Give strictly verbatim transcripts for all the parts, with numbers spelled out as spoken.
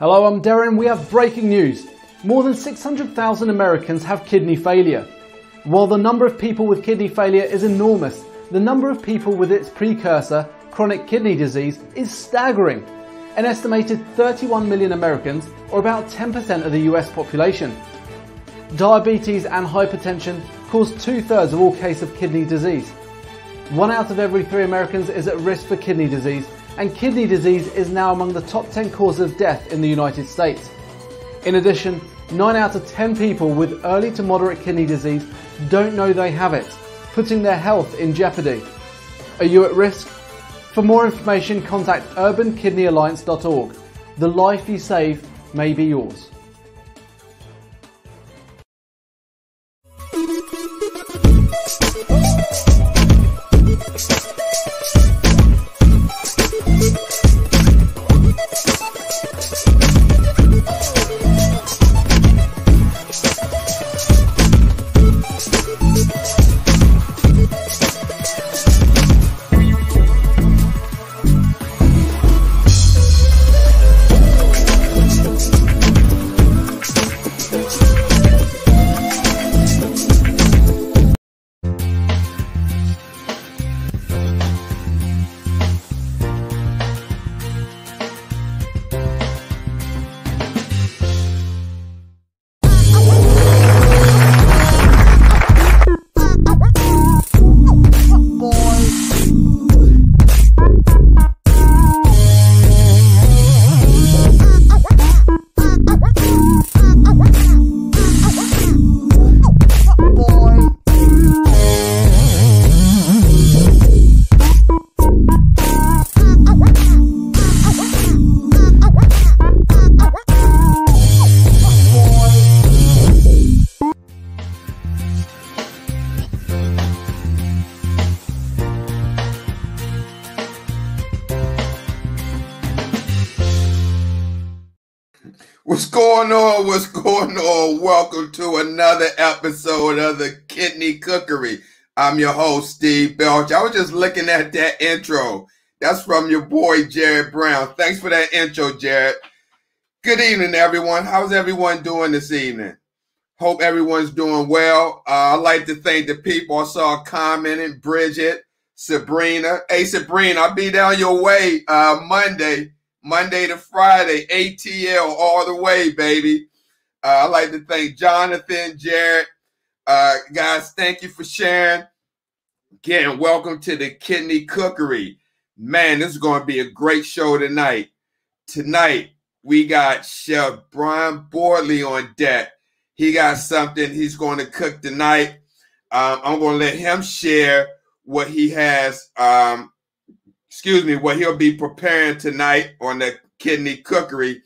Hello, I'm Darren. We have breaking news. More than six hundred thousand Americans have kidney failure. While the number of people with kidney failure is enormous, the number of people with its precursor, chronic kidney disease, is staggering. An estimated thirty-one million Americans, or about ten percent of the U S population. Diabetes and hypertension cause two-thirds of all cases of kidney disease. One out of every three Americans is at risk for kidney disease, and kidney disease is now among the top ten causes of death in the United States. In addition, nine out of ten people with early to moderate kidney disease don't know they have it, putting their health in jeopardy. Are you at risk? For more information, contact Urban Kidney Alliance dot org. The life you save may be yours. What's going on? Welcome to another episode of the Kidney Cookery. I'm your host, Steve Belch. I was just looking at that intro. That's from your boy, Jared Brown. Thanks for that intro, Jared. Good evening, everyone. How's everyone doing this evening? Hope everyone's doing well. Uh, I'd like to thank the people I saw commenting, Bridget, Sabrina. Hey, Sabrina, I'll be down your way uh, Monday, Monday to Friday, A T L all the way, baby. Uh, I'd like to thank Jonathan, Jared. Uh, guys, thank you for sharing. Again, welcome to the Kidney Cookery. Man, this is going to be a great show tonight. Tonight, we got Chef Brian Bordley on deck. He got something he's going to cook tonight. Um, I'm going to let him share what he has, um, excuse me, what he'll be preparing tonight on the Kidney Cookery.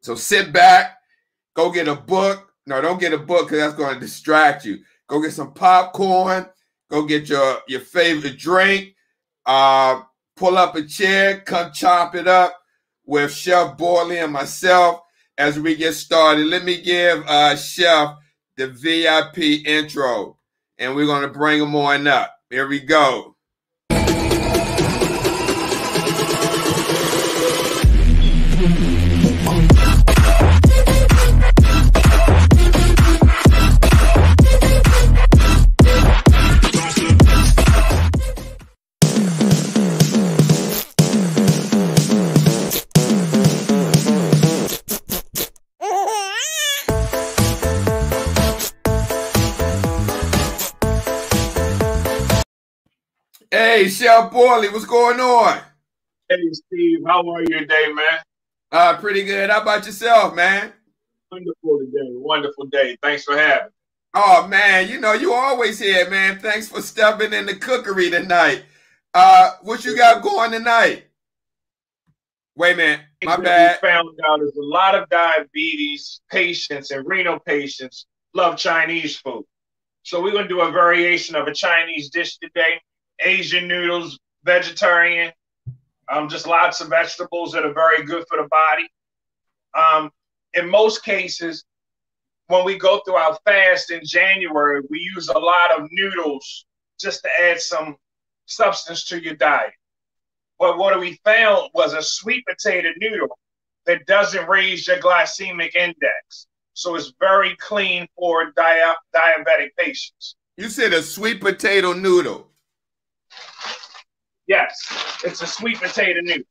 So sit back. Go get a book. No, don't get a book because that's going to distract you. Go get some popcorn. Go get your, your favorite drink. Uh, pull up a chair. Come chop it up with Chef Bordley and myself as we get started. Let me give uh, Chef the V I P intro, and we're going to bring him on up. Here we go. Hey, Chef Bordley, what's going on? Hey, Steve, how are you today, man? Uh, pretty good. How about yourself, man? Wonderful today. Wonderful day. Thanks for having me. Oh, man, you know, you always here, man. Thanks for stepping in the cookery tonight. Uh, what you got going tonight? Wait a minute. My bad. We found out there's a lot of diabetes patients and renal patients love Chinese food. So we're going to do a variation of a Chinese dish today. Asian noodles, vegetarian, um, just lots of vegetables that are very good for the body. Um, in most cases, when we go through our fast in January, we use a lot of noodles just to add some substance to your diet. But what we found was a sweet potato noodle that doesn't raise your glycemic index. So it's very clean for dia diabetic patients. You said a sweet potato noodle. Yes, it's a sweet potato noodle.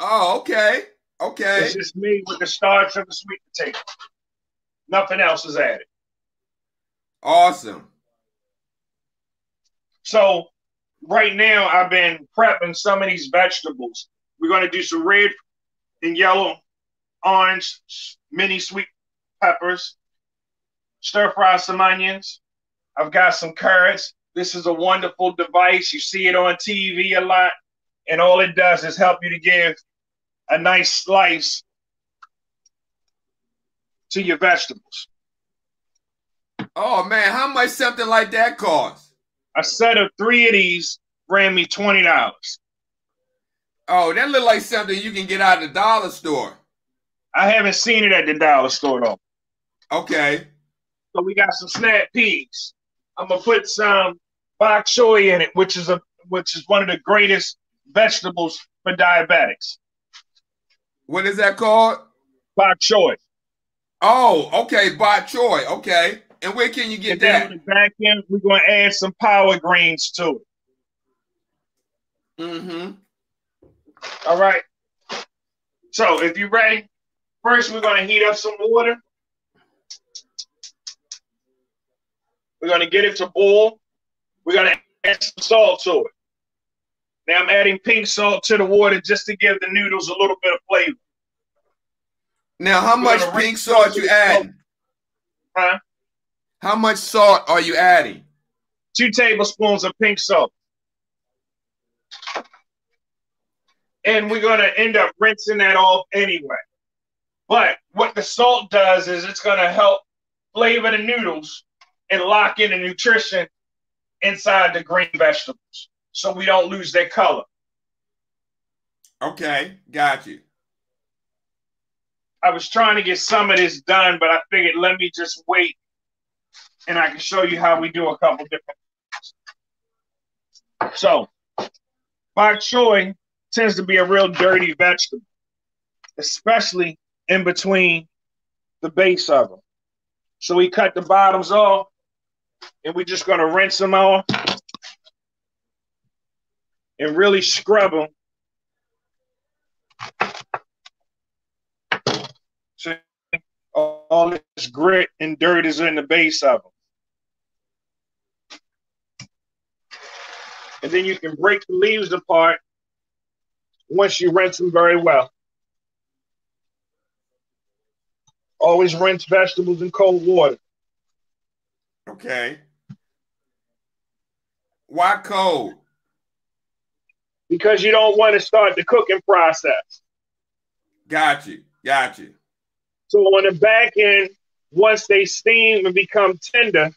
Oh, okay. Okay. It's just made with the starch of the sweet potato. Nothing else is added. Awesome. So right now I've been prepping some of these vegetables. We're going to do some red and yellow, orange, mini sweet peppers. Stir fry some onions. I've got some carrots. This is a wonderful device. You see it on T V a lot. And all it does is help you to give a nice slice to your vegetables. Oh, man, how much something like that costs? A set of three of these ran me twenty dollars. Oh, that look like something you can get out of the dollar store. I haven't seen it at the dollar store, though. Okay. So we got some snap peas. I'm going to put some bok choy in it, which is a which is one of the greatest vegetables for diabetics. What is that called? Bok choy. Oh, okay, bok choy. Okay. And where can you get and that? Then on the back end, we're going to add some power greens to it. Mm-hmm. All right. So if you're ready, first we're going to heat up some water. We're going to get it to boil. We're going to add some salt to it. Now I'm adding pink salt to the water just to give the noodles a little bit of flavor. Now, how much pink salt you adding? Huh? How much salt are you adding? Two tablespoons of pink salt. And we're going to end up rinsing that off anyway. But what the salt does is it's going to help flavor the noodles and lock in the nutrition inside the green vegetables, so we don't lose their color. Okay, got you. I was trying to get some of this done, but I figured let me just wait and I can show you how we do a couple different things. So, bok choy tends to be a real dirty vegetable, especially in between the base of them. So we cut the bottoms off and we're just gonna rinse them off and really scrub them so all this grit and dirt is in the base of them. And then you can break the leaves apart once you rinse them very well. Always rinse vegetables in cold water. Okay. Why cold? Because you don't want to start the cooking process. Got you. Got you. So on the back end, once they steam and become tender,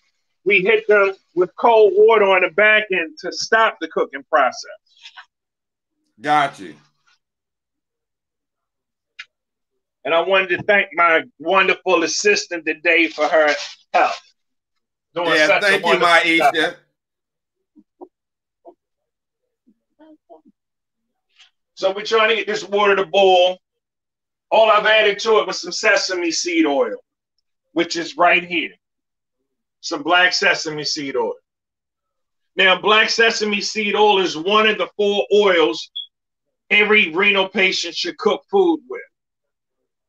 we hit them with cold water on the back end to stop the cooking process. Got you. And I wanted to thank my wonderful assistant today for her help. Doing yeah, such thank a you, Maisha. So we're trying to get this water to boil. All I've added to it was some sesame seed oil, which is right here. Some black sesame seed oil. Now, black sesame seed oil is one of the four oils every renal patient should cook food with.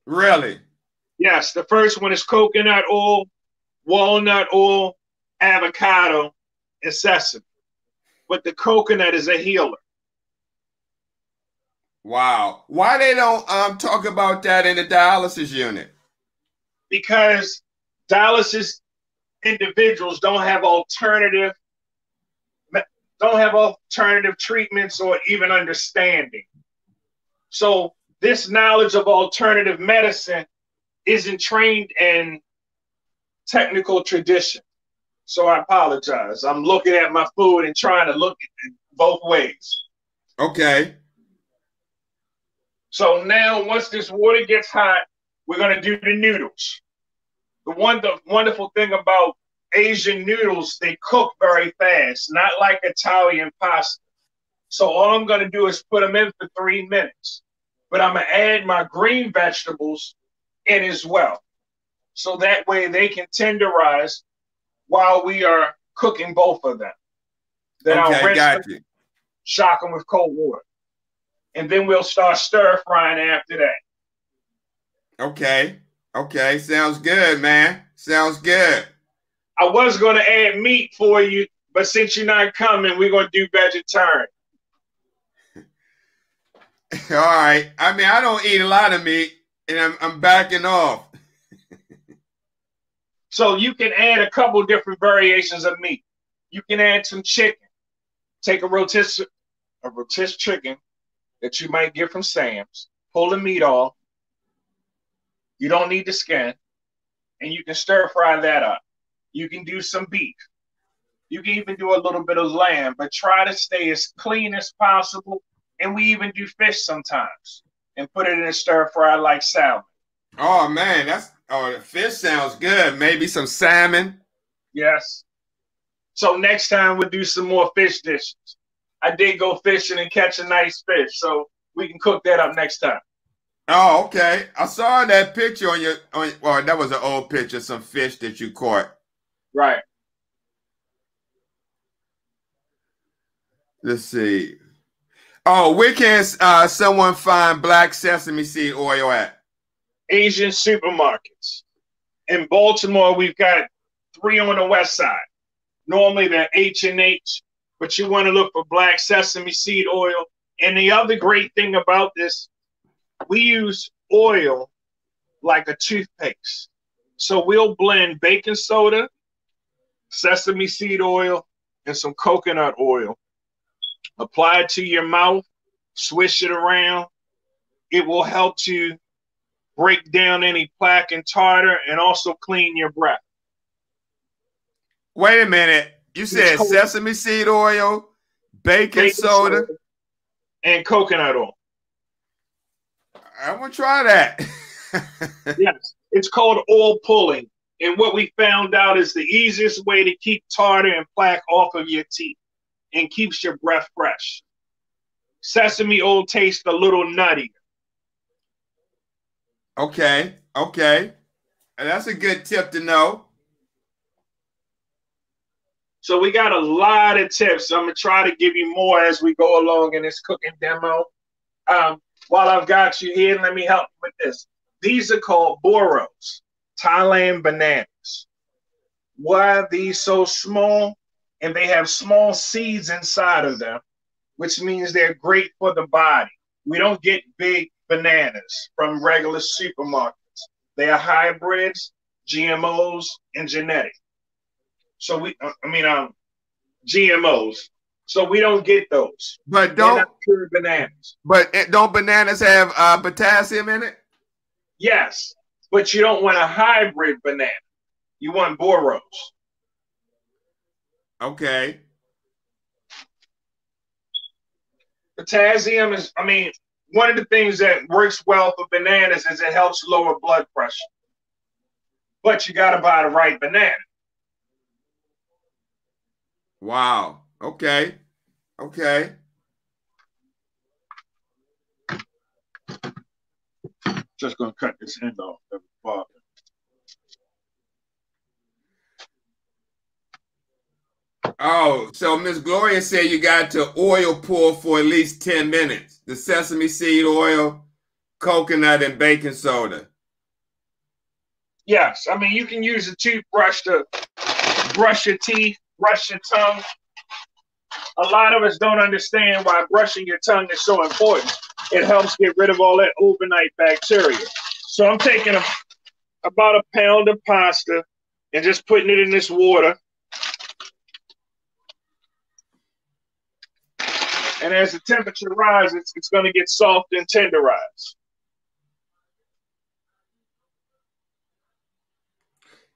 Really? Yes. The first one is coconut oil, walnut oil, avocado, and sesame. But the coconut is a healer. Wow. Why they don't um, talk about that in the dialysis unit? Because dialysis individuals don't have alternative, don't have alternative treatments or even understanding. So this knowledge of alternative medicine isn't trained in technical tradition. So I apologize. I'm looking at my food and trying to look at it both ways. Okay. So now, once this water gets hot, we're going to do the noodles. The one the wonderful thing about Asian noodles, they cook very fast, not like Italian pasta. So all I'm going to do is put them in for three minutes. But I'm going to add my green vegetables in as well. So that way they can tenderize while we are cooking both of them. Then okay, I'll rinse got them, you. shock them with cold water. And then we'll start stir frying after that. Okay. Okay. Sounds good, man. Sounds good. I was going to add meat for you, but since you're not coming, we're going to do vegetarian. All right. I mean, I don't eat a lot of meat, and I'm, I'm backing off. So you can add a couple different variations of meat. You can add some chicken. Take a rotisserie, a rotisserie chicken that you might get from Sam's. Pull the meat off. You don't need the skin. And you can stir fry that up. You can do some beef. You can even do a little bit of lamb, but try to stay as clean as possible. And we even do fish sometimes and put it in a stir fry like salmon. Oh, man, that's oh, the fish sounds good. Maybe some salmon. Yes. So next time we'll do some more fish dishes. I did go fishing and catch a nice fish, so we can cook that up next time. Oh, okay. I saw that picture on your on. Well, that was an old picture, some fish that you caught. Right. Let's see. Oh, where can uh, someone find black sesame seed oil at? Asian supermarkets. In Baltimore, we've got three on the west side. Normally they're H and H, but you want to look for black sesame seed oil. And the other great thing about this, we use oil like a toothpaste. So we'll blend baking soda, sesame seed oil, and some coconut oil. Apply it to your mouth, swish it around. It will help to break down any plaque and tartar and also clean your breath. Wait a minute. You said sesame seed oil, baking, baking soda, soda, and coconut oil. I'm going to try that. Yes. It's called oil pulling. And what we found out is the easiest way to keep tartar and plaque off of your teeth. And keeps your breath fresh. Sesame oil tastes a little nutty. Okay, okay. That's a good tip to know. So we got a lot of tips. I'm going to try to give you more as we go along in this cooking demo. Um, while I've got you here, let me help you with this. These are called boros, Thailand bananas. Why are these so small? And they have small seeds inside of them, which means they're great for the body. We don't get big bananas from regular supermarkets. They are hybrids, G M Os, and genetic. So we, I mean, um, G M Os. So we don't get those. But don't they're not pure bananas. But don't bananas have uh, potassium in it? Yes, but you don't want a hybrid banana. You want boros. Okay. Potassium is, I mean, one of the things that works well for bananas is it helps lower blood pressure. But you got to buy the right banana. Wow. Okay. Okay. Just going to cut this end off. Oh, so Miss Gloria said you got to oil pour for at least ten minutes. The sesame seed oil, coconut, and baking soda. Yes. I mean, you can use a toothbrush to brush your teeth, brush your tongue. A lot of us don't understand why brushing your tongue is so important. It helps get rid of all that overnight bacteria. So I'm taking a, about a pound of pasta and just putting it in this water. And as the temperature rises, it's going to get soft and tenderized.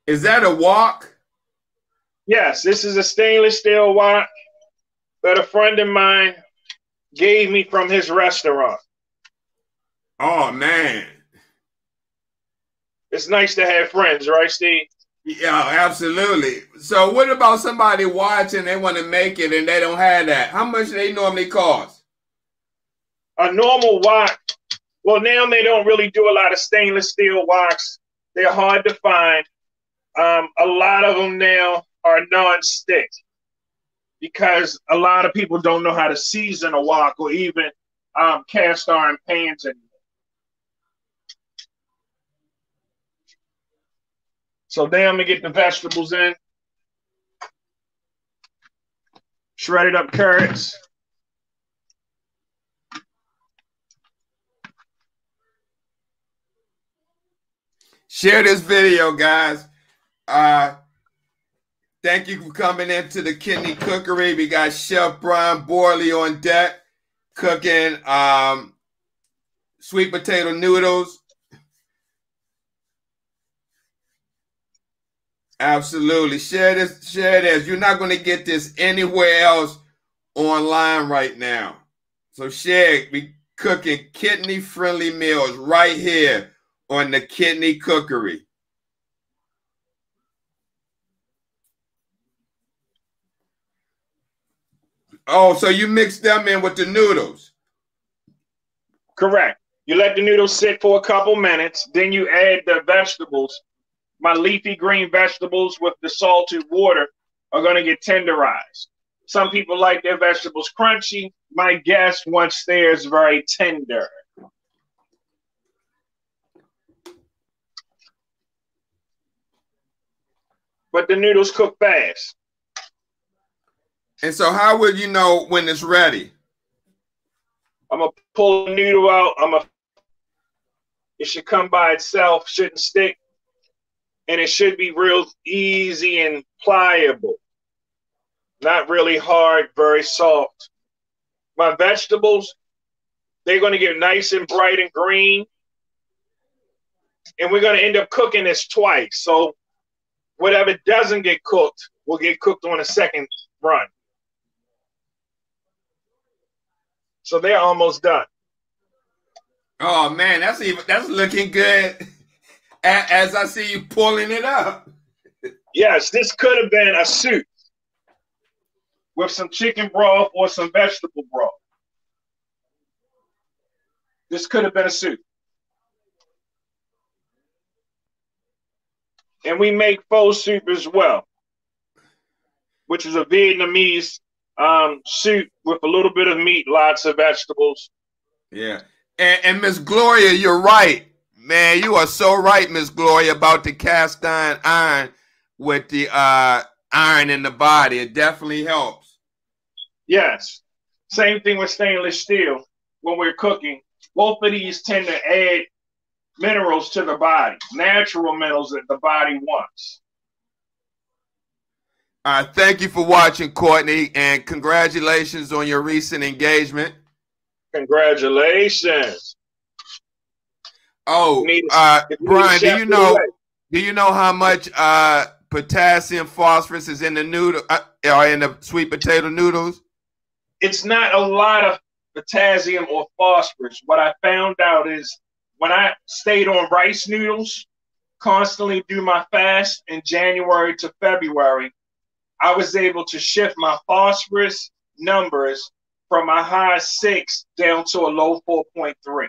Is that a wok? Yes, this is a stainless steel wok that a friend of mine gave me from his restaurant. Oh, man. It's nice to have friends, right, Steve? Yeah, absolutely. So what about somebody watching, they want to make it and they don't have that? How much do they normally cost? A normal wok, well, now they don't really do a lot of stainless steel woks. They're hard to find. Um, a lot of them now are non-stick because a lot of people don't know how to season a wok or even um, cast iron pans anymore. So now I'm going to get the vegetables in. Shredded up carrots. Share this video, guys. Uh, thank you for coming into the Kidney Cookery. We got Chef Brian Bordley on deck cooking um, sweet potato noodles. Absolutely. Share this. Share this. You're not going to get this anywhere else online right now. So share it. We're cooking kidney-friendly meals right here on the Kidney Cookery. Oh, so you mix them in with the noodles. Correct. You let the noodles sit for a couple minutes. Then you add the vegetables. My leafy green vegetables with the salted water are going to get tenderized. Some people like their vegetables crunchy. My guess, once they're very tender. But the noodles cook fast. And so how would you know when it's ready? I'm going to pull the noodle out. I'm gonna, it should come by itself, shouldn't stick. And it should be real easy and pliable. Not really hard, very soft. My vegetables, they're going to get nice and bright and green. And we're going to end up cooking this twice. So whatever doesn't get cooked will get cooked on a second run. So they're almost done. Oh, man, that's even, that's looking good. As I see you pulling it up. Yes, this could have been a soup with some chicken broth or some vegetable broth. This could have been a soup. And we make pho soup as well, which is a Vietnamese um, soup with a little bit of meat, lots of vegetables. Yeah. And, and Miss Gloria, you're right. Man, you are so right, Miss Gloria, about the cast iron iron with the uh, iron in the body. It definitely helps. Yes. Same thing with stainless steel when we're cooking. Both of these tend to add minerals to the body, natural minerals that the body wants. All right, thank you for watching, Courtney, and congratulations on your recent engagement. Congratulations. Oh, uh, Brian, do you know do you know how much uh, potassium, phosphorus is in the noodle uh, or in the sweet potato noodles? It's not a lot of potassium or phosphorus. What I found out is when I stayed on rice noodles, constantly do my fast in January to February, I was able to shift my phosphorus numbers from a high six down to a low four point three.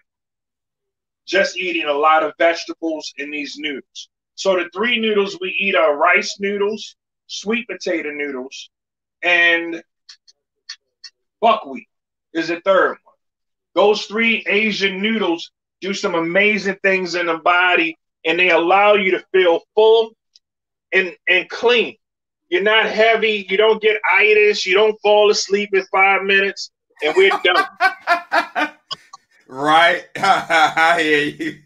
Just eating a lot of vegetables in these noodles. So the three noodles we eat are rice noodles, sweet potato noodles, and buckwheat is the third one. Those three Asian noodles do some amazing things in the body, and they allow you to feel full and, and clean. You're not heavy. You don't get itis. You don't fall asleep in five minutes, and we're done. Right, I hear you.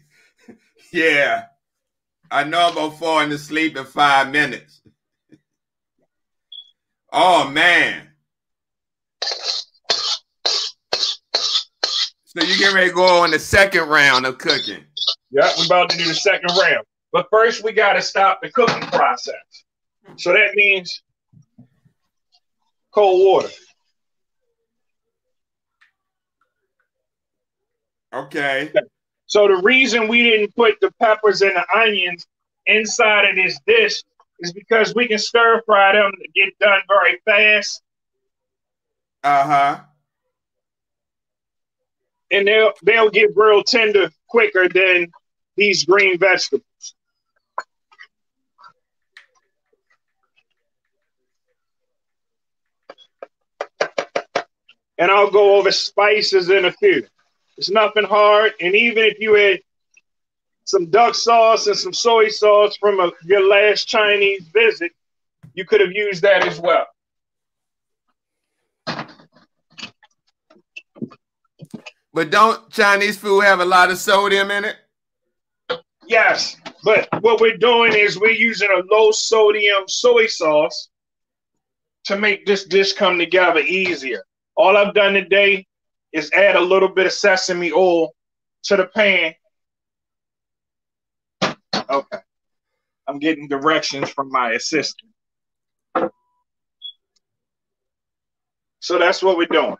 Yeah, I know I'm gonna fall into sleep in five minutes. Oh man! So you get ready to go on the second round of cooking? Yeah, we're about to do the second round, but first we got to stop the cooking process. So that means cold water. Okay. So the reason we didn't put the peppers and the onions inside of this dish is because we can stir fry them and get done very fast. Uh-huh. And they'll they'll get real tender quicker than these green vegetables. And I'll go over spices in a few. It's nothing hard. And even if you had some duck sauce and some soy sauce from a, your last Chinese visit, you could have used that as well. But don't Chinese food have a lot of sodium in it? Yes, but what we're doing is we're using a low sodium soy sauce to make this dish come together easier. All I've done today is add a little bit of sesame oil to the pan. Okay. I'm getting directions from my assistant. So that's what we're doing.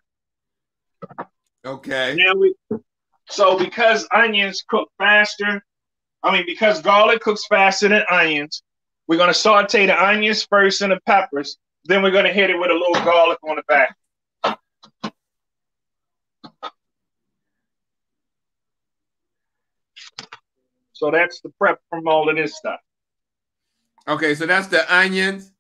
Okay. Now we, so because onions cook faster, I mean, because garlic cooks faster than onions, we're going to saute the onions first and the peppers. Then we're going to hit it with a little garlic on the back. So that's the prep from all of this stuff. Okay, so that's the onions.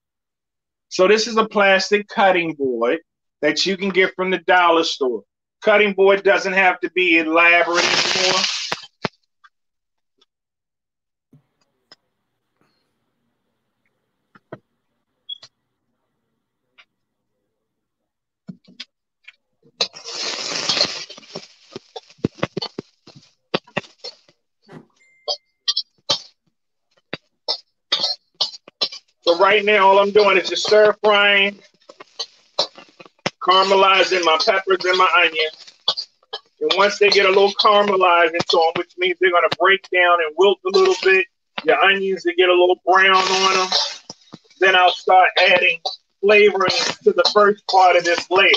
So this is a plastic cutting board that you can get from the dollar store. Cutting board doesn't have to be elaborate anymore. So right now, all I'm doing is just stir frying, caramelizing my peppers and my onions. And once they get a little caramelized into them, which means they're going to break down and wilt a little bit, your onions to get a little brown on them, then I'll start adding flavoring to the first part of this layer.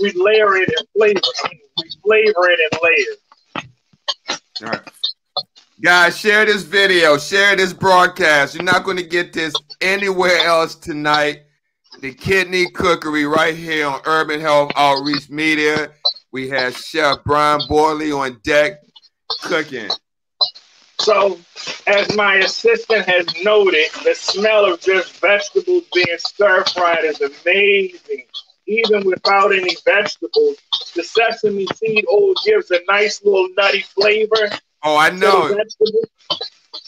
We layer it and flavor it. We flavor it and layer. All right. Guys, share this video. Share this broadcast. You're not going to get this anywhere else tonight. The Kidney Cookery right here on Urban Health Outreach Media. We have Chef Brian Bordley on deck cooking. So, as my assistant has noted, the smell of just vegetables being stir-fried is amazing. Even without any vegetables, the sesame seed oil gives a nice little nutty flavor. Oh, I know.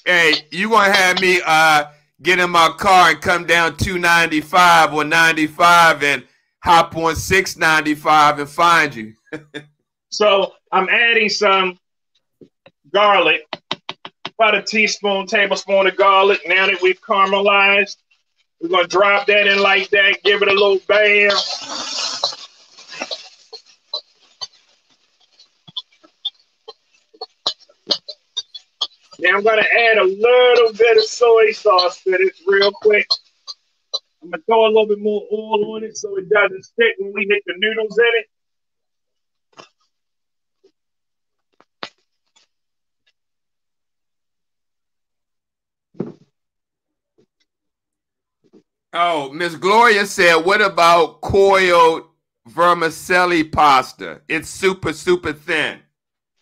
Hey, you want to have me uh, get in my car and come down two ninety-five or ninety-five and hop on six ninety-five and find you. So I'm adding some garlic, about a teaspoon, tablespoon of garlic. Now that we've caramelized, we're going to drop that in like that, give it a little bam. Now I'm going to add a little bit of soy sauce to this real quick. I'm going to throw a little bit more oil on it so it doesn't stick when we hit the noodles in it. Oh, Miss Gloria said, what about coiled vermicelli pasta? It's super, super thin.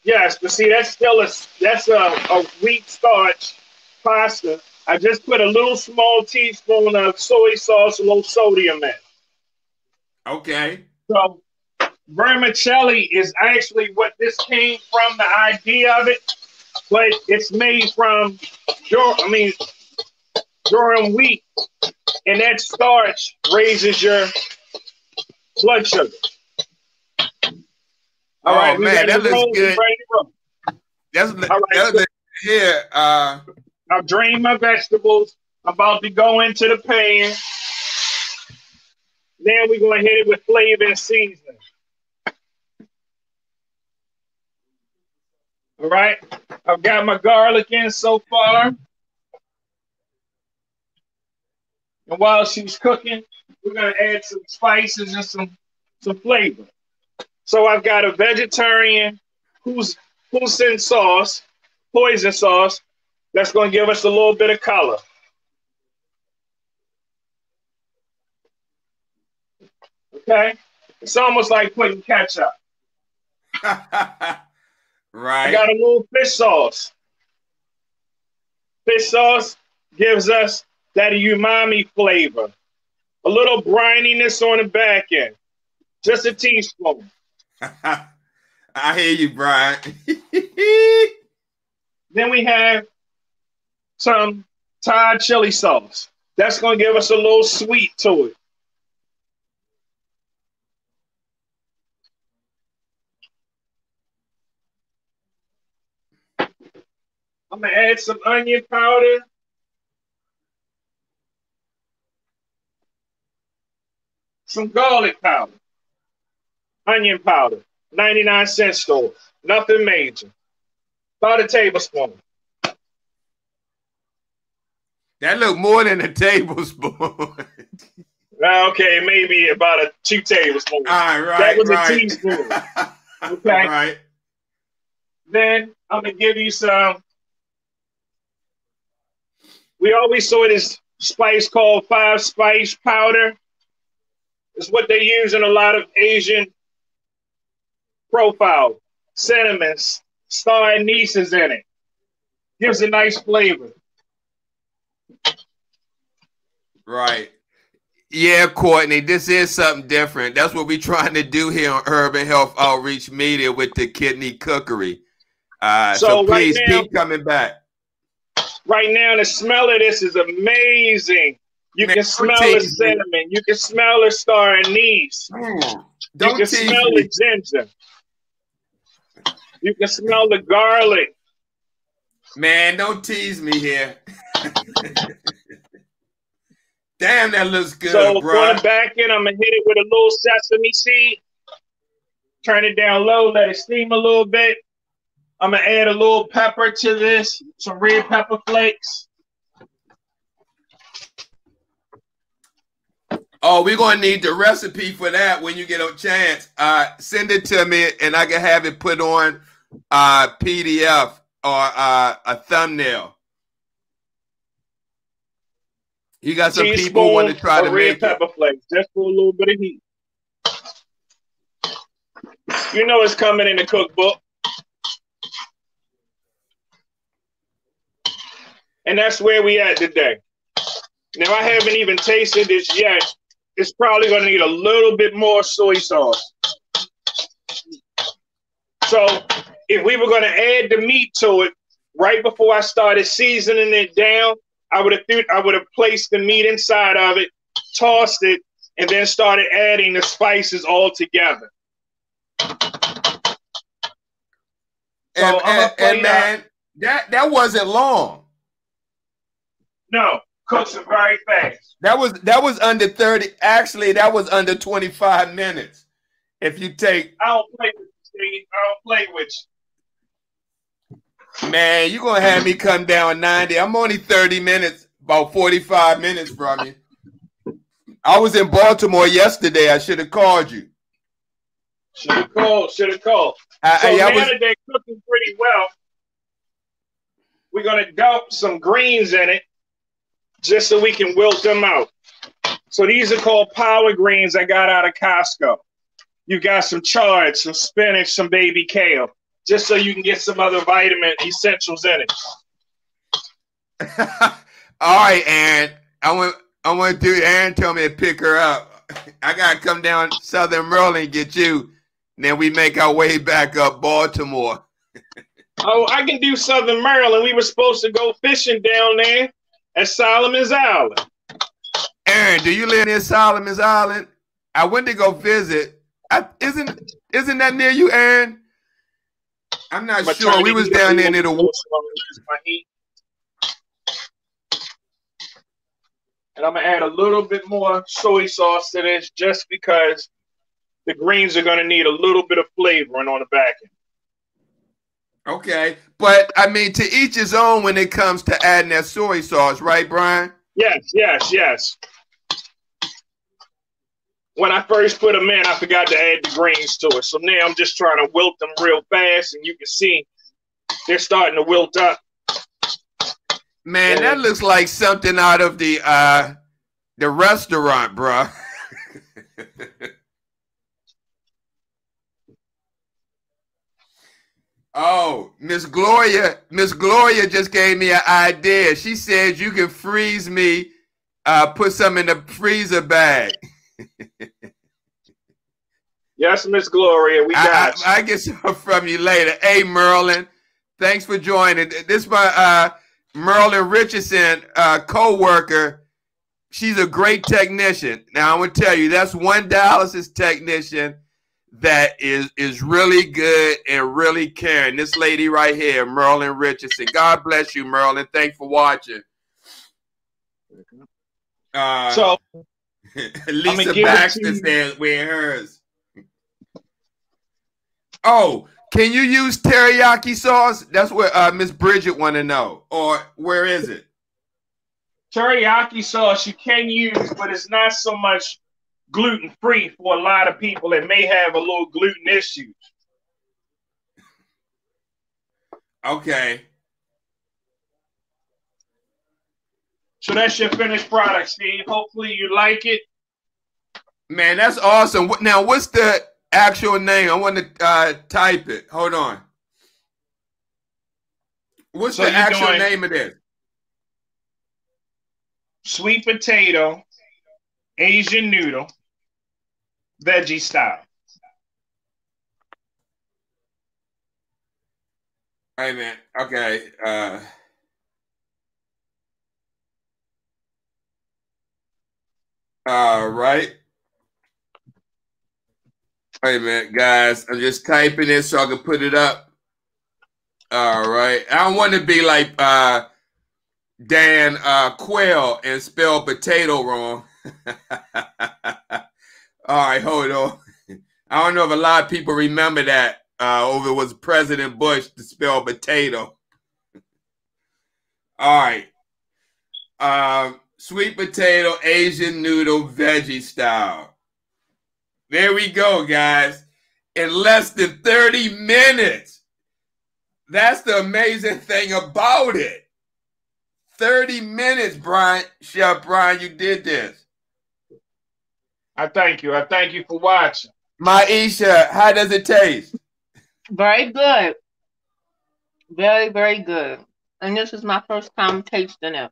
Yes, but see, that's still a, that's a, a wheat starch pasta. I just put a little small teaspoon of soy sauce, a little sodium in. Okay. So vermicelli is actually what this came from, the idea of it, but it's made from, I mean, durum wheat, and that starch raises your blood sugar. All oh, right, man, that looks good. That's all right, that so here. Uh, I've drained my vegetables. I'm about to go into the pan. Then we're going to hit it with flavor and seasoning. All right, I've got my garlic in so far. And while she's cooking, we're going to add some spices and some, some flavor. So I've got a vegetarian who's hoisin sauce, poison sauce, that's going to give us a little bit of color. Okay? It's almost like putting ketchup. Right. I got a little fish sauce. Fish sauce gives us that umami flavor. A little brininess on the back end. Just a teaspoon. I hear you, Brian. Then we have some Thai chili sauce. That's going to give us a little sweet to it. I'm going to add some onion powder. Some garlic powder. Onion powder. ninety-nine cent store. Nothing major. About a tablespoon. That looked more than a tablespoon. Okay, maybe about a two tablespoons. All right, right, that was right. a teaspoon. Okay. Right. Then I'm gonna give you some. We always saw this spice called five spice powder. It's what they use in a lot of Asian profile. Cinnamon, star anise is in it. Gives a nice flavor. Right. Yeah, Courtney, this is something different. That's what we're trying to do here on Urban Health Outreach Media with the Kidney Cookery. Uh, so, so please right now, keep coming back. Right now, the smell of this is amazing. You Man, can smell the cinnamon. Me. You can smell the star anise. Mm, don't you can smell me. the ginger. You can smell the garlic. Man, don't tease me here. Damn, that looks good, so bro. So, the back end, I'm going to hit it with a little sesame seed. Turn it down low. Let it steam a little bit. I'm going to add a little pepper to this. Some red pepper flakes. Oh, we're going to need the recipe for that when you get a chance. Uh, send it to me, and I can have it put on uh, P D F or uh, a thumbnail. You got some Cheese people want to try to make pepper it. Flakes, just for a little bit of heat. You know it's coming in the cookbook. And that's where we at today. Now, I haven't even tasted this yet. It's probably going to need a little bit more soy sauce. So if we were going to add the meat to it, right before I started seasoning it down, I would have I would have placed the meat inside of it, tossed it, and then started adding the spices all together. So and, and, and man, out. that that wasn't long. No, cooks are very fast. That was that was under thirty. Actually, that was under twenty-five minutes. If you take, I don't play with you. I don't play with you. Man, you're going to have me come down ninety. I'm only thirty minutes, about forty-five minutes from you. I was in Baltimore yesterday. I should have called you. Should have called. Should have called. I, so I, now I was, that they're cooking pretty well, we're going to dump some greens in it just so we can wilt them out. So these are called power greens I got out of Costco. You've got some chard, some spinach, some baby kale. Just so you can get some other vitamin essentials in it. All right, Aaron. I want I want to do Aaron told me to pick her up. I gotta come down Southern Maryland and get you. And then we make our way back up Baltimore. Oh, I can do Southern Maryland. We were supposed to go fishing down there at Solomon's Island. Aaron, do you live near Solomon's Island? I went to go visit. I, isn't isn't that near you, Aaron? I'm not but sure. We was down there near the water. And I'm going to add a little bit more soy sauce to this just because the greens are going to need a little bit of flavoring on the back end. Okay. But, I mean, to each his own when it comes to adding that soy sauce, right, Brian? Yes, yes, yes. When I first put them in, I forgot to add the greens to it. So now I'm just trying to wilt them real fast, and you can see they're starting to wilt up. Man, and that looks like something out of the uh, the restaurant, bro. Oh, Miss Gloria, Miss Gloria just gave me an idea. She said you can freeze me, uh, put some in the freezer bag. Yes, Miss Gloria, we got I, I, I get some from you later. Hey, Merlin, thanks for joining. This is my uh, Merlin Richardson uh, co-worker. She's a great technician. Now, I'm going to tell you, that's one dialysis technician that is is really good and really caring. This lady right here, Merlin Richardson. God bless you, Merlin. Thanks for watching. Uh, so, Lisa Baxter says we're hers. Oh, can you use teriyaki sauce? That's what uh, Miss Bridget want to know. Or where is it? Teriyaki sauce you can use, but it's not so much gluten-free for a lot of people that may have a little gluten issue. Okay. So that's your finished product, Steve. Hopefully you like it. Man, that's awesome. Now, what's the actual name? I want to uh, type it. Hold on. What's so the actual name of this? Sweet potato, Asian noodle, veggie style. Hey, man. Okay. Uh, all right. Wait a minute, guys. I'm just typing it so I can put it up. All right. I don't want to be like uh, Dan uh, Quayle and spell potato wrong. All right, hold on. I don't know if a lot of people remember that uh, over it was President Bush to spell potato. All right. Uh, sweet potato, Asian noodle, veggie style. There we go, guys. In less than thirty minutes. That's the amazing thing about it. thirty minutes, Brian. Chef Brian, you did this. I thank you. I thank you for watching. Maisha, how does it taste? Very good. Very, very good. And this is my first time tasting it.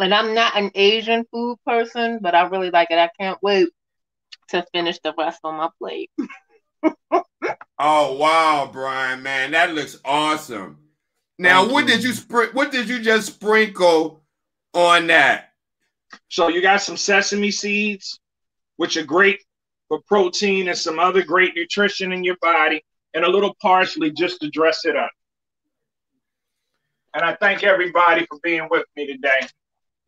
And I'm not an Asian food person, but I really like it. I can't wait to finish the rest on my plate. Oh, wow, Brian, man, that looks awesome. Now, Thank what you. did you spr what did you just sprinkle on that? So you got some sesame seeds, which are great for protein and some other great nutrition in your body, and a little parsley just to dress it up. And I thank everybody for being with me today.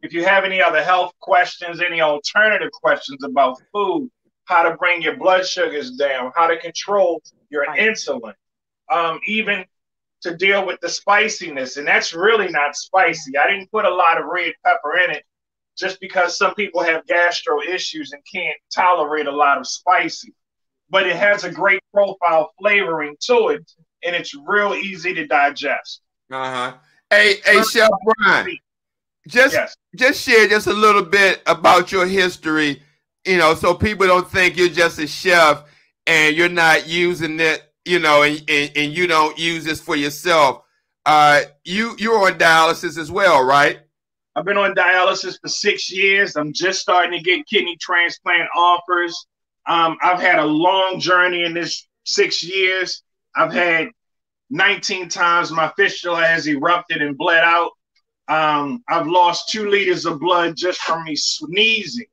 If you have any other health questions, any alternative questions about food, how to bring your blood sugars down, how to control your insulin, um, even to deal with the spiciness. And that's really not spicy. I didn't put a lot of red pepper in it just because some people have gastro issues and can't tolerate a lot of spicy. But it has a great profile flavoring to it, and it's real easy to digest. Uh-huh. Hey, hey, Chef Brian, just, yes. just share just a little bit about your history, you know, so people don't think you're just a chef and you're not using it, you know, and, and, and you don't use this for yourself. Uh, you, you're on dialysis as well, right? I've been on dialysis for six years. I'm just starting to get kidney transplant offers. Um, I've had a long journey in this six years. I've had nineteen times my fistula has erupted and bled out. Um, I've lost two liters of blood just from me sneezing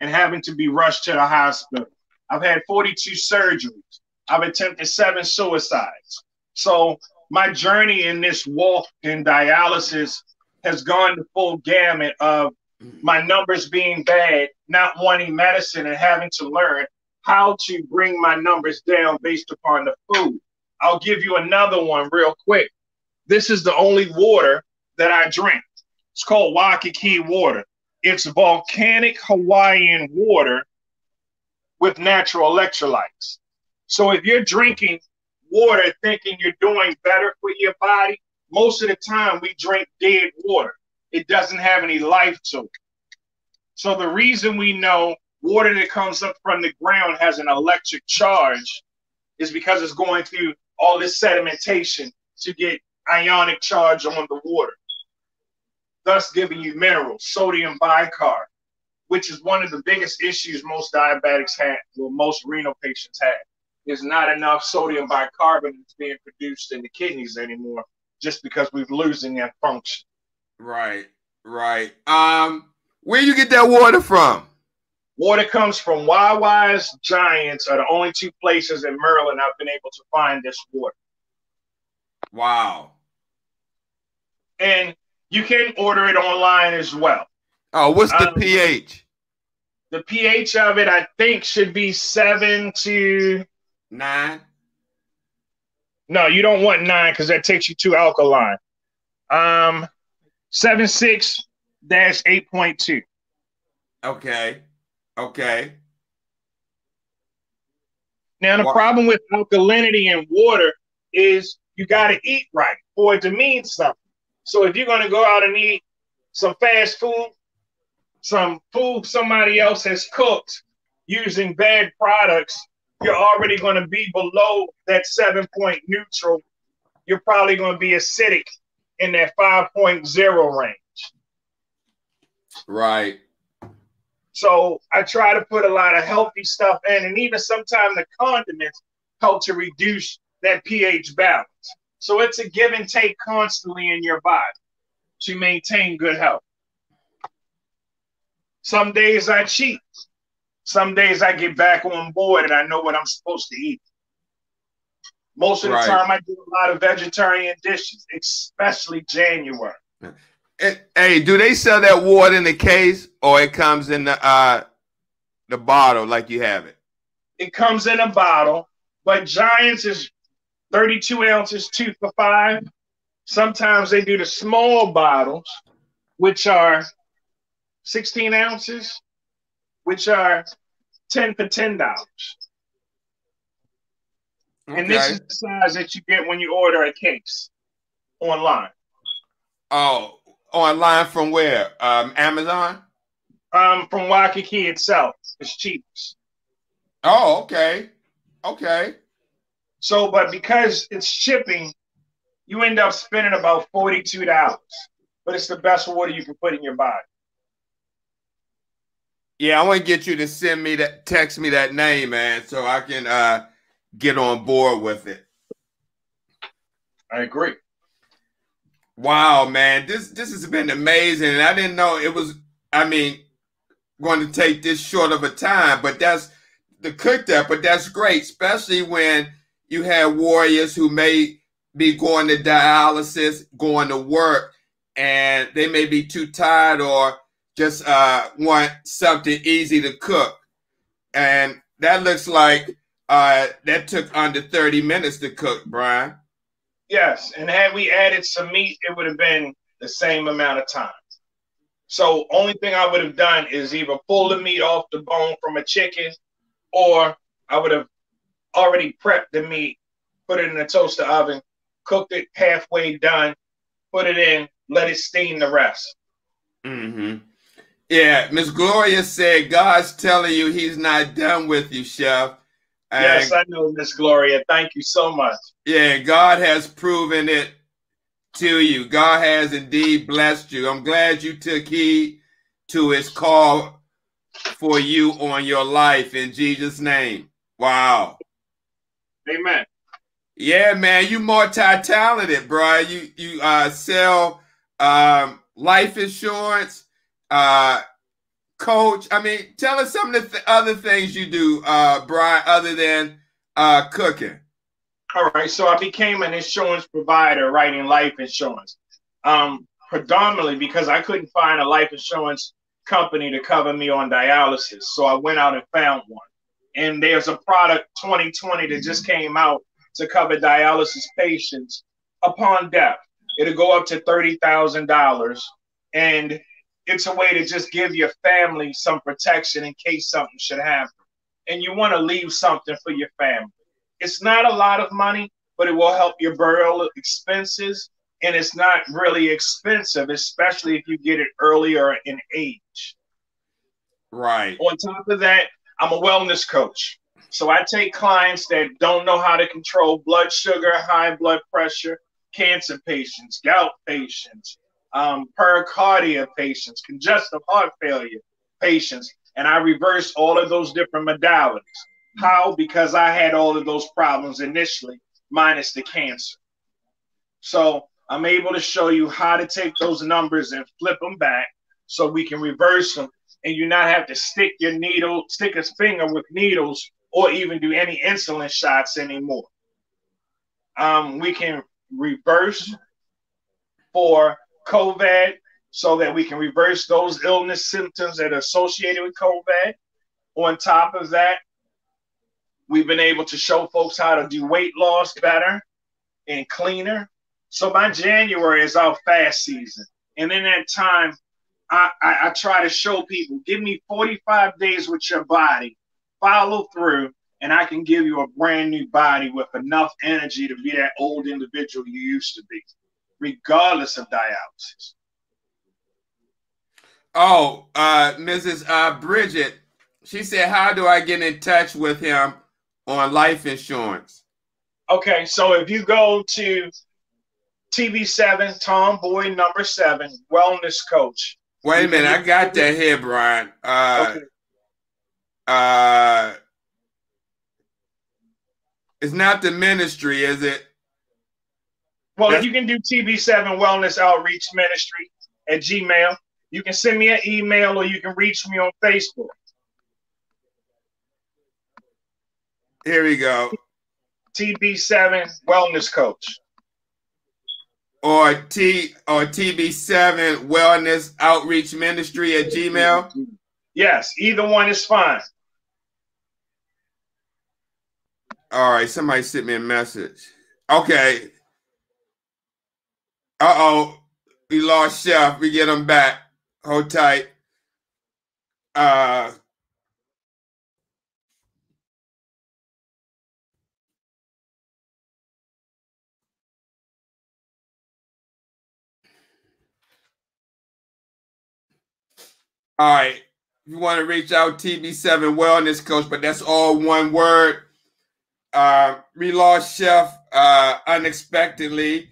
and having to be rushed to the hospital. I've had forty-two surgeries. I've attempted seven suicides. So my journey in this walk in dialysis has gone the full gamut of my numbers being bad, not wanting medicine, and having to learn how to bring my numbers down based upon the food. I'll give you another one real quick. This is the only water that I drink. It's called Waikiki water. It's volcanic Hawaiian water with natural electrolytes. So if you're drinking water thinking you're doing better for your body, most of the time we drink dead water. It doesn't have any life to it. So the reason we know water that comes up from the ground has an electric charge is because it's going through all this sedimentation to get ionic charge on the water, thus giving you minerals, sodium bicarb, which is one of the biggest issues most diabetics have, or most renal patients have. There's not enough sodium bicarbonate that's being produced in the kidneys anymore, just because we're losing that function. Right, right. Um, where you get that water from? Water comes from Wawa's Giants are the only two places in Maryland I've been able to find this water. Wow. And you can order it online as well. Oh, what's the um, pH? The pH of it, I think, should be seven to... Nine? No, you don't want nine because that takes you to alkaline. Um, seven six dash eight point two. Okay. Okay. Now, the wow. problem with alkalinity in water is you got to eat right for it to mean something. So if you're going to go out and eat some fast food, some food somebody else has cooked using bad products, you're already going to be below that seven point neutral. You're probably going to be acidic in that five point zero range. Right. So I try to put a lot of healthy stuff in, and even sometimes the condiments help to reduce that pH balance. So it's a give and take constantly in your body to maintain good health. Some days I cheat. Some days I get back on board and I know what I'm supposed to eat. Most of the right. time I do a lot of vegetarian dishes, especially January. Hey, do they sell that water in the case, or it comes in the uh, the bottle like you have it? It comes in a bottle, but Giants is thirty-two ounces, two for five. Sometimes they do the small bottles, which are sixteen ounces, which are ten for ten dollars. Okay. And this is the size that you get when you order a case online. Oh. Online from where? Um, Amazon? Um, from Waikiki itself. It's cheapest. Oh, okay. Okay. So, but because it's shipping, you end up spending about forty-two dollars. But it's the best water you can put in your body. Yeah, I want to get you to send me that, text me that name, man, so I can uh, get on board with it. I agree. Wow, man, this this has been amazing. And I didn't know it was, I mean, going to take this short of a time, but that's the cook that, but that's great, especially when you have warriors who may be going to dialysis, going to work, and they may be too tired or just uh, want something easy to cook. And that looks like uh, that took under thirty minutes to cook, Brian. Yes, and had we added some meat, it would have been the same amount of time. So only thing I would have done is either pull the meat off the bone from a chicken, or I would have already prepped the meat, put it in a toaster oven, cooked it halfway done, put it in, let it steam the rest. Mm-hmm. Yeah, Miss Gloria said God's telling you he's not done with you, Chef. And yes, I know, Miss Gloria. Thank you so much. Yeah, God has proven it to you. God has indeed blessed you. I'm glad you took heed to his call for you on your life in Jesus' name. Wow. Amen. Yeah, man, you multi-talented, bro. You you uh, sell um, life insurance, uh coach. I mean, tell us some of the th other things you do, uh, Brian, other than uh, cooking. All right. So I became an insurance provider, writing life insurance, um, predominantly because I couldn't find a life insurance company to cover me on dialysis. So I went out and found one. And there's a product twenty twenty that just came out to cover dialysis patients upon death. It'll go up to thirty thousand dollars. And it's a way to just give your family some protection in case something should happen. And you want to leave something for your family. It's not a lot of money, but it will help your burial expenses. And it's not really expensive, especially if you get it earlier in age. Right. On top of that, I'm a wellness coach. So I take clients that don't know how to control blood sugar, high blood pressure, cancer patients, gout patients, um, pericardia patients, congestive heart failure patients, and I reverse all of those different modalities. How? Because I had all of those problems initially, minus the cancer. So I'm able to show you how to take those numbers and flip them back so we can reverse them and you not have to stick your needle, stick a finger with needles or even do any insulin shots anymore. Um, we can reverse for COVID so that we can reverse those illness symptoms that are associated with COVID. On top of that, we've been able to show folks how to do weight loss better and cleaner. So by January is our fast season. And in that time, I, I, I try to show people, give me forty-five days with your body, follow through, and I can give you a brand new body with enough energy to be that old individual you used to be, regardless of dialysis. Oh, uh, Missus Uh, Bridget, she said, how do I get in touch with him on life insurance? Okay, so if you go to T B seven, Tomboy number seven, Wellness Coach. Wait a minute, I got that here, Brian. Uh, okay. uh, it's not the ministry, is it? Well, That's you can do T B seven Wellness Outreach Ministry at Gmail. You can send me an email or you can reach me on Facebook. Here we go. T B seven Wellness Coach. Or T or T B seven Wellness Outreach Ministry at Gmail? Yes, either one is fine. All right, somebody sent me a message. Okay. Uh-oh, we lost Chef. We get him back. Hold tight. Uh, All right, if you want to reach out, T B seven Wellness Coach, but that's all one word. Uh, we lost Chef uh, unexpectedly.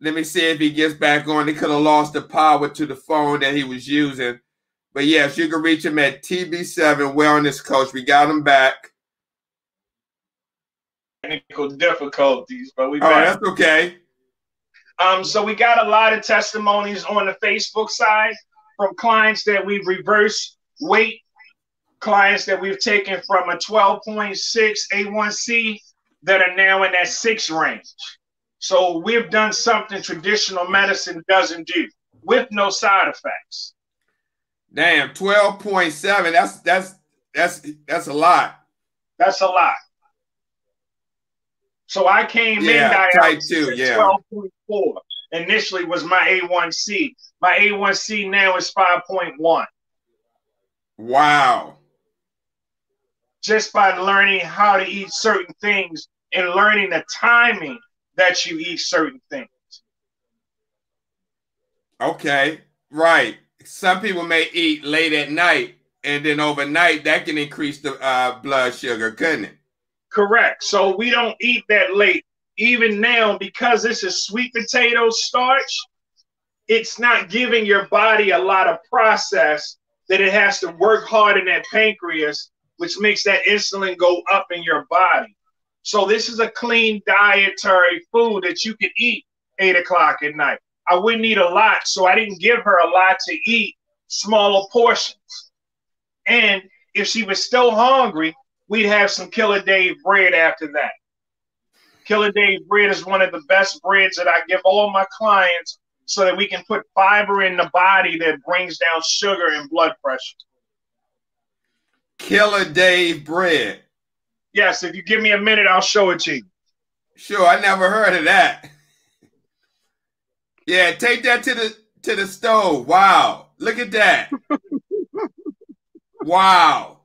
Let me see if he gets back on. He could have lost the power to the phone that he was using. But yes, you can reach him at T B seven Wellness Coach. We got him back. Technical difficulties, but we oh, back. That's okay. Um, so we got a lot of testimonies on the Facebook side from clients that we've reversed weight, clients that we've taken from a twelve point six A one C that are now in that six range. So we've done something traditional medicine doesn't do with no side effects. Damn, twelve point seven. That's that's that's that's a lot. That's a lot. So I came yeah, in dialysis yeah. twelve point four. Initially was my A one C. My A one C now is five point one. Wow. Just by learning how to eat certain things and learning the timing that you eat certain things. Okay, right. Some people may eat late at night, and then overnight that can increase the uh, blood sugar, couldn't it? Correct. So we don't eat that late. Even now, because this is sweet potato starch, it's not giving your body a lot of process that it has to work hard in that pancreas, which makes that insulin go up in your body. So this is a clean dietary food that you can eat eight o'clock at night. I wouldn't eat a lot, so I didn't give her a lot to eat, smaller portions. And if she was still hungry, we'd have some Killer Dave's bread after that. Killer Dave's bread is one of the best breads that I give all my clients so that we can put fiber in the body that brings down sugar and blood pressure. Killer Dave's bread. Yes, if you give me a minute, I'll show it to you. Sure, I never heard of that. Yeah, take that to the to the stove. Wow, look at that. Wow.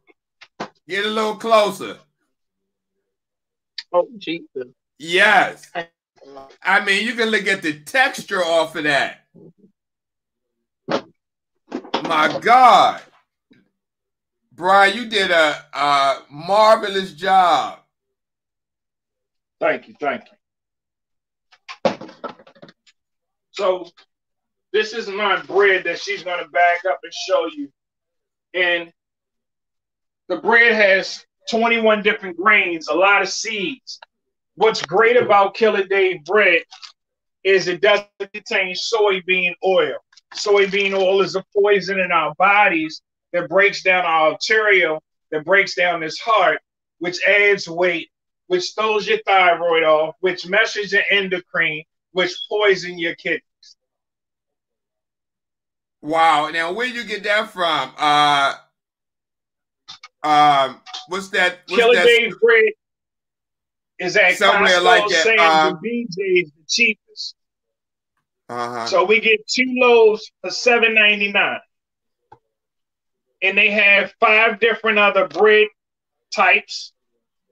Get a little closer. Oh, Jesus. Yes. I mean, you can look at the texture off of that. My God. Brian, you did a, a marvelous job. Thank you, thank you. So this is my bread that she's going to back up and show you. And the bread has twenty-one different grains, a lot of seeds. What's great about Killer Dave bread is it doesn't contain soybean oil. Soybean oil is a poison in our bodies that breaks down our arterial, that breaks down this heart, which adds weight, which throws your thyroid off, which messes your endocrine, which poison your kidneys. Wow. Now, where you get that from? Uh, um, what's that? What's Killer Dave's bread is at somewhere Costco, like that. Sam's um, and B J's the cheapest. Uh-huh. So we get two loaves for seven ninety-nine. And they have five different other bread types.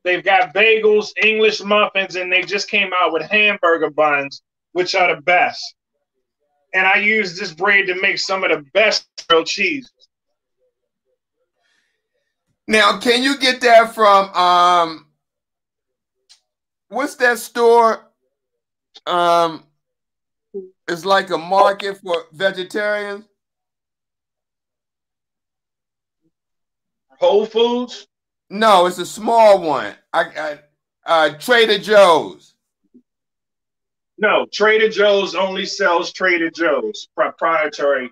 They've got bagels, English muffins, and they just came out with hamburger buns, which are the best. And I use this bread to make some of the best grilled cheeses. Now, can you get that from, um, what's that store? Um, it's like a market for vegetarians. Whole Foods? No, it's a small one. I, I uh, Trader Joe's. No, Trader Joe's only sells Trader Joe's proprietary.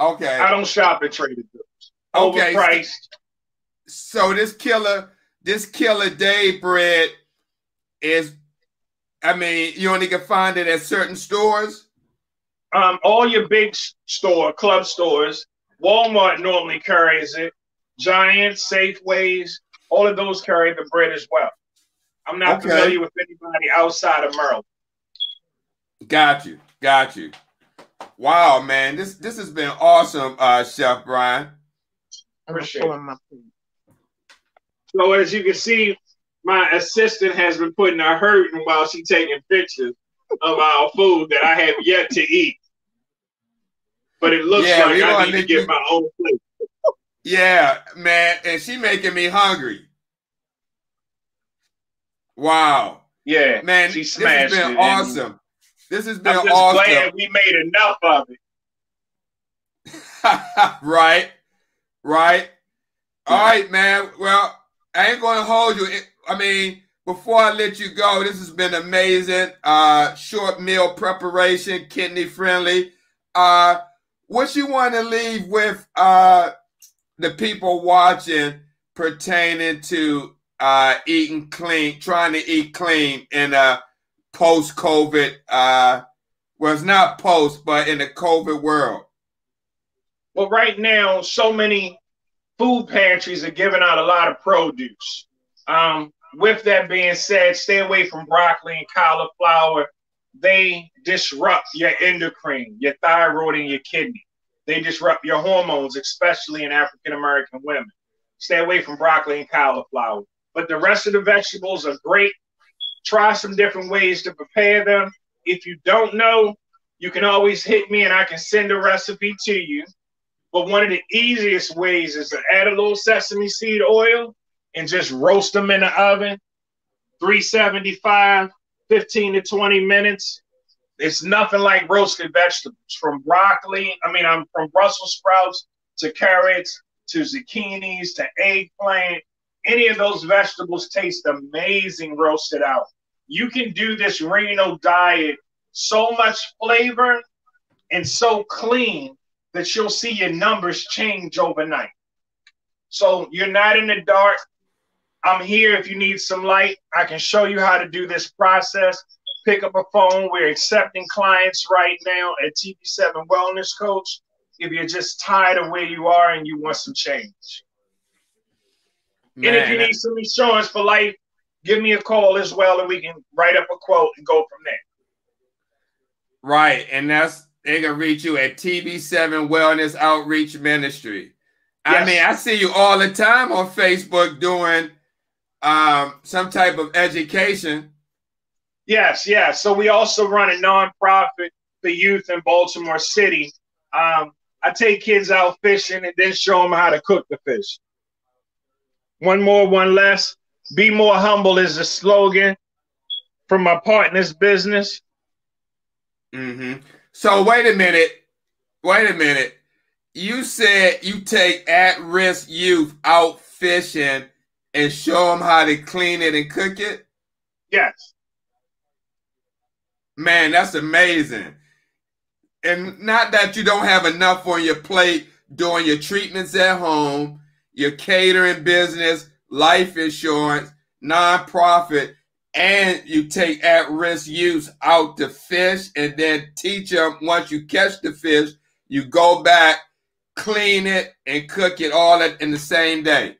Okay. I don't shop at Trader Joe's. Okay. Overpriced. So this killer, this Killer Dave bread is, I mean, you only can find it at certain stores. Um, all your big store, club stores. Walmart normally carries it. Giant, Safeways, all of those carry the bread as well. I'm not okay. familiar with anybody outside of Merlin. Got you, got you. Wow, man, this this has been awesome, uh, Chef Brian. Appreciate it. So as you can see, my assistant has been putting her hurting while she's taking pictures of our food that I have yet to eat. But it looks yeah, like I need to get you, my own plate. Yeah, man. And she making me hungry. Wow. Yeah. Man, she smashed this has been it awesome. This has been I'm just awesome. Glad we made enough of it. Right. Right. All right, man. Well, I ain't going to hold you. I mean, before I let you go, this has been amazing. Uh, short meal preparation, kidney friendly. Uh, What you want to leave with uh, the people watching pertaining to uh, eating clean, trying to eat clean in a post-COVID, uh, well, it's not post, but in the COVID world? Well, right now, so many food pantries are giving out a lot of produce. Um, with that being said, stay away from broccoli and cauliflower. They disrupt your endocrine, your thyroid, and your kidney. They disrupt your hormones, especially in African-American women. Stay away from broccoli and cauliflower. But the rest of the vegetables are great. Try some different ways to prepare them. If you don't know, you can always hit me and I can send a recipe to you. But one of the easiest ways is to add a little sesame seed oil and just roast them in the oven, three seventy-five. fifteen to twenty minutes. It's nothing like roasted vegetables, from broccoli, I mean, I'm from Brussels sprouts to carrots to zucchinis to eggplant. Any of those vegetables taste amazing roasted out. You can do this Reno diet so much flavor and so clean that you'll see your numbers change overnight. So you're not in the dark. I'm here if you need some light. I can show you how to do this process. Pick up a phone. We're accepting clients right now at T B seven Wellness Coach if you're just tired of where you are and you want some change. Man. And if you need some insurance for life, give me a call as well, and we can write up a quote and go from there. Right, and that's they can reach you at T B seven Wellness Outreach Ministry. Yes. I mean, I see you all the time on Facebook doing Um, some type of education. Yes, yes. So we also run a nonprofit for youth in Baltimore City. Um, I take kids out fishing and then show them how to cook the fish. One more, one less. Be more humble is the slogan from my partner's business. Mm-hmm. So wait a minute. Wait a minute. You said you take at-risk youth out fishing and show them how to clean it and cook it? Yes. Man, that's amazing. And not that you don't have enough on your plate doing your treatments at home, your catering business, life insurance, nonprofit, and you take at-risk youth out to fish and then teach them once you catch the fish, you go back, clean it, and cook it all in the same day.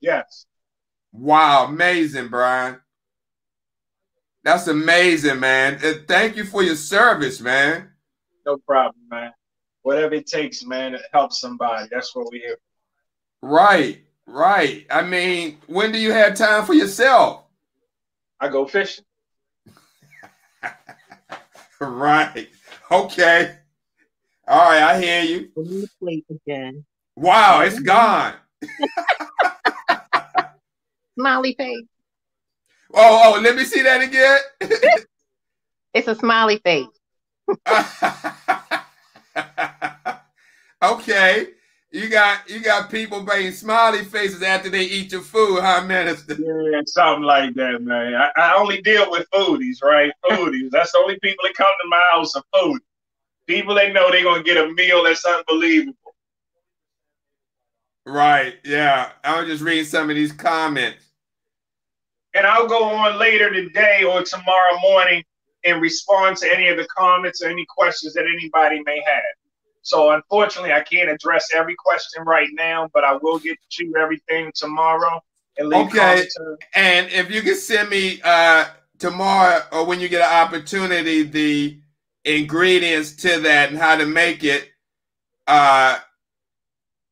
Yes. Wow, amazing, Brian. That's amazing, man. And thank you for your service, man. No problem, man. Whatever it takes, man, it helps somebody. That's what we do. Right, right. I mean, when do you have time for yourself? I go fishing. Right. Okay. All right, I hear you. Again. Wow, it's gone. Smiley face. Oh, oh, let me see that again. It's a smiley face. Okay, you got you got people making smiley faces after they eat your food, huh, Minister? Yeah, something like that, man. I, I only deal with foodies, right? Foodies. That's the only people that come to my house are foodies. People that know they're gonna get a meal that's unbelievable. Right? Yeah, I was just reading some of these comments, and I'll go on later today or tomorrow morning and respond to any of the comments or any questions that anybody may have. So unfortunately, I can't address every question right now, but I will get to everything tomorrow. And leave okay. To and if you can send me uh, tomorrow or when you get an opportunity, the ingredients to that and how to make it, uh,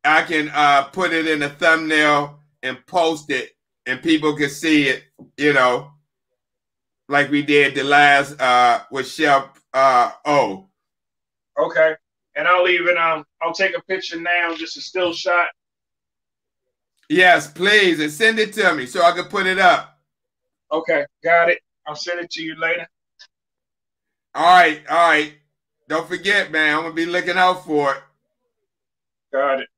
I can uh, put it in a thumbnail and post it and people can see it, you know, like we did the last uh, with Chef uh, O. Okay, and I'll even um, I'll take a picture now, just a still shot. Yes, please, and send it to me so I can put it up. Okay, got it. I'll send it to you later. All right, all right. Don't forget, man. I'm gonna be looking out for it. Got it.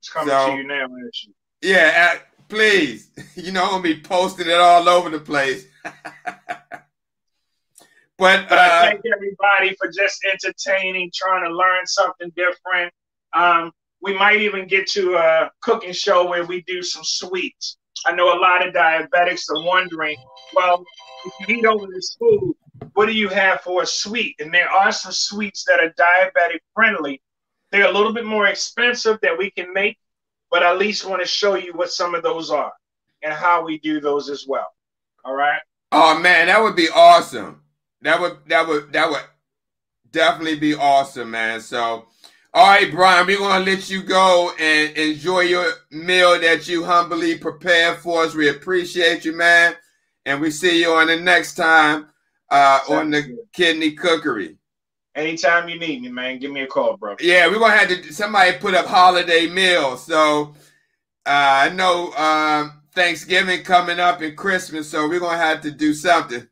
It's coming so, to you now, actually. Yeah, uh, please. You know I'm gonna be posting it all over the place. But, but I uh, thank everybody for just entertaining, trying to learn something different. Um, we might even get to a cooking show where we do some sweets. I know a lot of diabetics are wondering, well, if you eat over this food, what do you have for a sweet? And there are some sweets that are diabetic friendly. They're a little bit more expensive that we can make, but I at least want to show you what some of those are and how we do those as well. All right. Oh man, that would be awesome. That would that would that would definitely be awesome, man. So, all right, Brian, we're gonna let you go and enjoy your meal that you humbly prepared for us. We appreciate you, man, and we see you on the next time uh, on the Kidney Cookery. Anytime you need me, man, give me a call, bro. Yeah, we're gonna have to. Somebody put up holiday meals, so uh, I know. Um, Thanksgiving coming up and Christmas, so we're going to have to do something.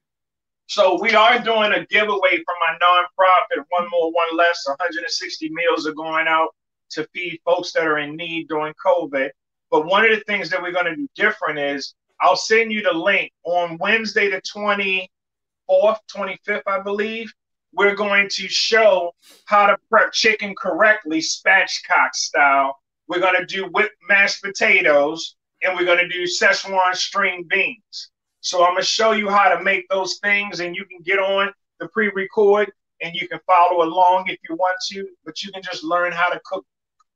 So we are doing a giveaway from my nonprofit, One More, One Less. one hundred sixty meals are going out to feed folks that are in need during COVID. But one of the things that we're going to do different is I'll send you the link. On Wednesday the twenty-fourth, twenty-fifth, I believe, we're going to show how to prep chicken correctly, spatchcock style. We're going to do whipped mashed potatoes. And we're going to do Szechuan string beans. So I'm going to show you how to make those things, and you can get on the pre-record, and you can follow along if you want to, but you can just learn how to cook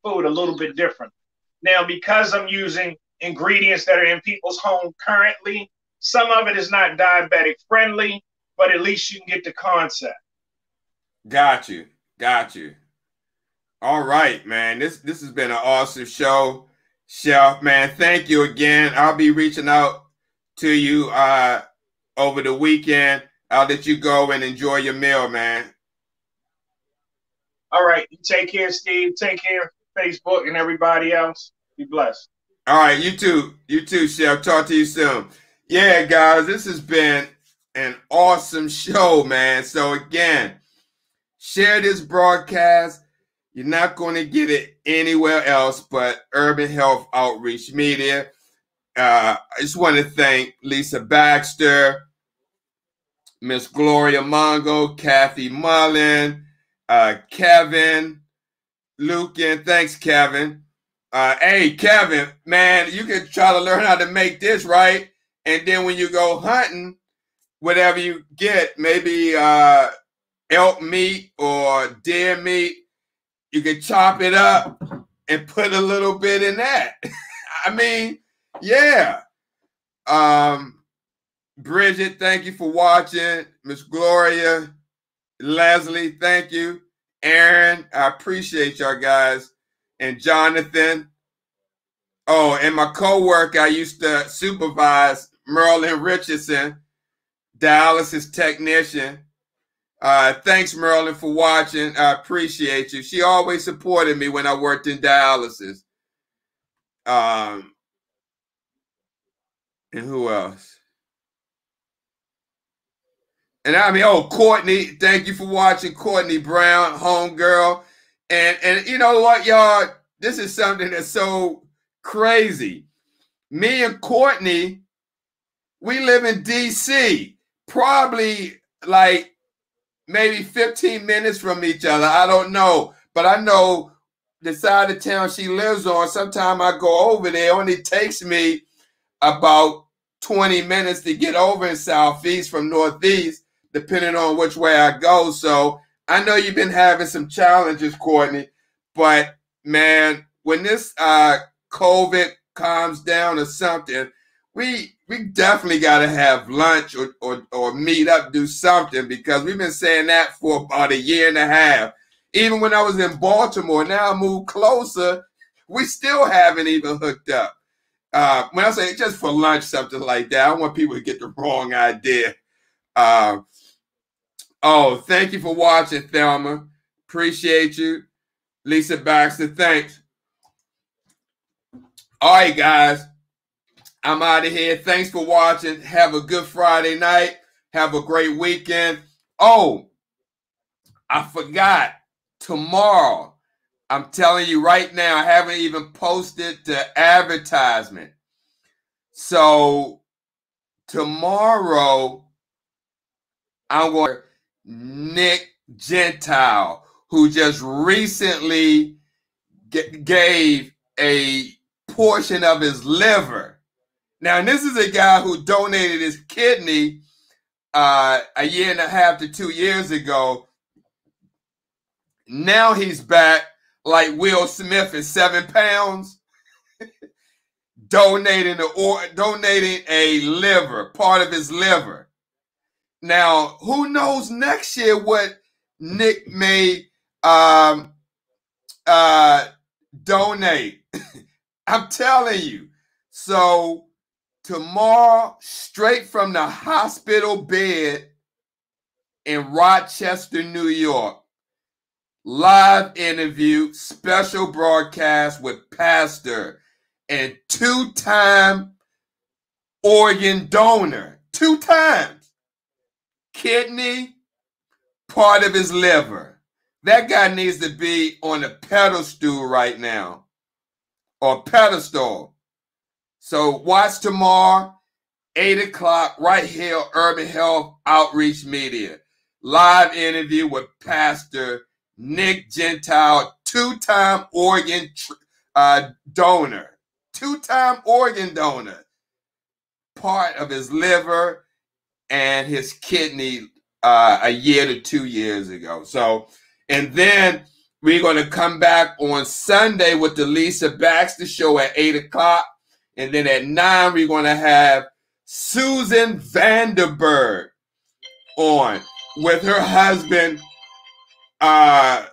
food a little bit different. Now, because I'm using ingredients that are in people's home currently, some of it is not diabetic-friendly, but at least you can get the concept. Got you. Got you. All right, man. This, this has been an awesome show. Chef, man, thank you again. I'll be reaching out to you uh, over the weekend. I'll let you go and enjoy your meal, man. All right. You take care, Steve. Take care, Facebook and everybody else. Be blessed. All right. You too. You too, Chef. Talk to you soon. Yeah, guys, this has been an awesome show, man. So again, share this broadcast. You're not going to get it anywhere else but Urban Health Outreach Media. Uh, I just want to thank Lisa Baxter, Miss Gloria Mongo, Kathy Mullen, uh, Kevin, Luke, and thanks, Kevin. Uh, hey, Kevin, man, you can try to learn how to make this, right? And then when you go hunting, whatever you get, maybe uh, elk meat or deer meat, you can chop it up and put a little bit in that. I mean, yeah. Um, Bridget, thank you for watching. Miss Gloria, Leslie, thank you. Aaron, I appreciate y'all guys. And Jonathan. Oh, and my co-worker, I used to supervise, Merlin Richardson, dialysis technician. Uh, thanks, Merlin, for watching. I appreciate you. She always supported me when I worked in dialysis. Um, and who else? And I mean, oh, Courtney, thank you for watching. Courtney Brown, homegirl. And, and you know what, y'all? This is something that's so crazy. Me and Courtney, we live in D C, probably like maybe fifteen minutes from each other. I don't know. But I know the side of town she lives on, sometimes I go over there. It only takes me about twenty minutes to get over in Southeast from Northeast, depending on which way I go. So I know you've been having some challenges, Courtney. But, man, when this uh, COVID calms down or something, we we definitely got to have lunch or, or, or meet up, do something, because we've been saying that for about a year and a half. Even when I was in Baltimore, now I moved closer, we still haven't even hooked up. Uh, when I say just for lunch, something like that, I don't want people to get the wrong idea. Uh, oh, thank you for watching, Thelma. Appreciate you. Lisa Baxter, thanks. All right, guys. I'm out of here. Thanks for watching. Have a good Friday night. Have a great weekend. Oh, I forgot. Tomorrow, I'm telling you right now, I haven't even posted the advertisement. So tomorrow, I'm going to Nick Gentile, who just recently gave a portion of his liver. Now, and this is a guy who donated his kidney uh, a year and a half to two years ago. Now he's back like Will Smith at seven pounds, donating, the, or, donating a liver, part of his liver. Now, who knows next year what Nick may um, uh, donate. I'm telling you. So tomorrow, straight from the hospital bed in Rochester, New York, live interview, special broadcast with pastor and two-time organ donor, two times, kidney, part of his liver. That guy needs to be on a pedestal right now, or pedestal. So watch tomorrow, eight o'clock, right here, Urban Health Outreach Media. Live interview with Pastor Nick Gentile, two-time organ uh, donor. Two-time organ donor. Part of his liver and his kidney uh, a year to two years ago. So, and then we're going to come back on Sunday with the Lisa Baxter Show at eight o'clock. And then at nine, we're going to have Susan Vandenberg on with her husband. Uh,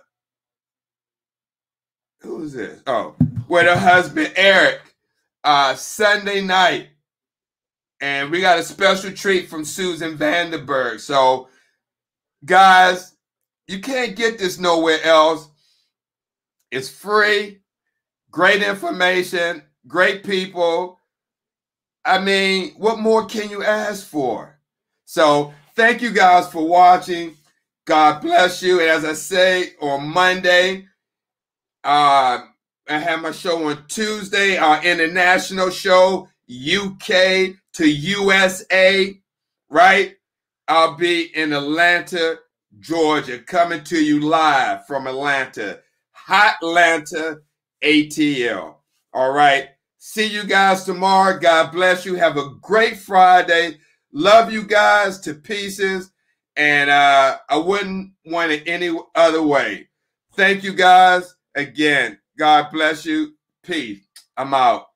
who's this? Oh, with her husband, Eric, uh, Sunday night. And we got a special treat from Susan Vandenberg. So, guys, you can't get this nowhere else. It's free, great information, great people. I mean, what more can you ask for? So thank you guys for watching. God bless you. And as I say, on Monday, uh, I have my show on Tuesday, our international show, U K to U S A, right? I'll be in Atlanta, Georgia, coming to you live from Atlanta, Hotlanta A T L. All right. See you guys tomorrow. God bless you. Have a great Friday. Love you guys to pieces. And uh, I wouldn't want it any other way. Thank you guys again. God bless you. Peace. I'm out.